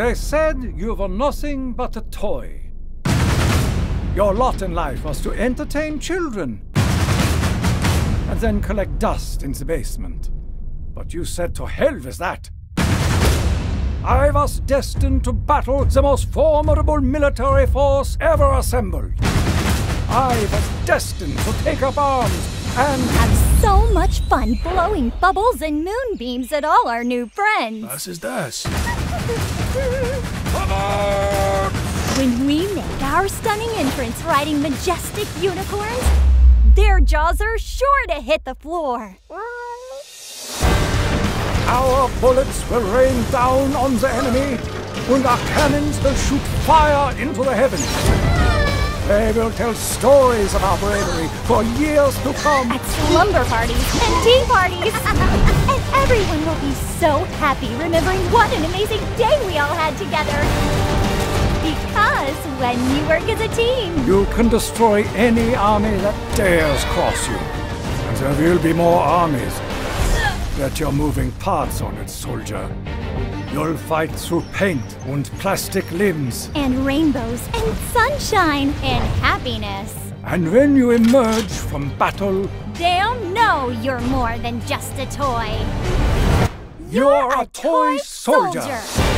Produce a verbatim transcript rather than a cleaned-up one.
They said you were nothing but a toy. Your lot in life was to entertain children and then collect dust in the basement. But you said to hell with that. I was destined to battle the most formidable military force ever assembled. I was destined to take up arms and... Have so much fun blowing bubbles and moonbeams at all our new friends. Das ist das. When we make our stunning entrance riding majestic unicorns, their jaws are sure to hit the floor. Our bullets will rain down on the enemy, and our cannons will shoot fire into the heavens. They will tell stories of our bravery for years to come. At slumber parties and tea parties. And everyone will be so happy remembering what an amazing day we all had together. Because when you work as a team, you can destroy any army that dares cross you. And there will be more armies. Get your moving parts on it, soldier. You'll fight through paint and plastic limbs. And rainbows and sunshine and happiness. And when you emerge from battle, they'll know you're more than just a toy. You're, you're a, a toy, toy soldier. soldier.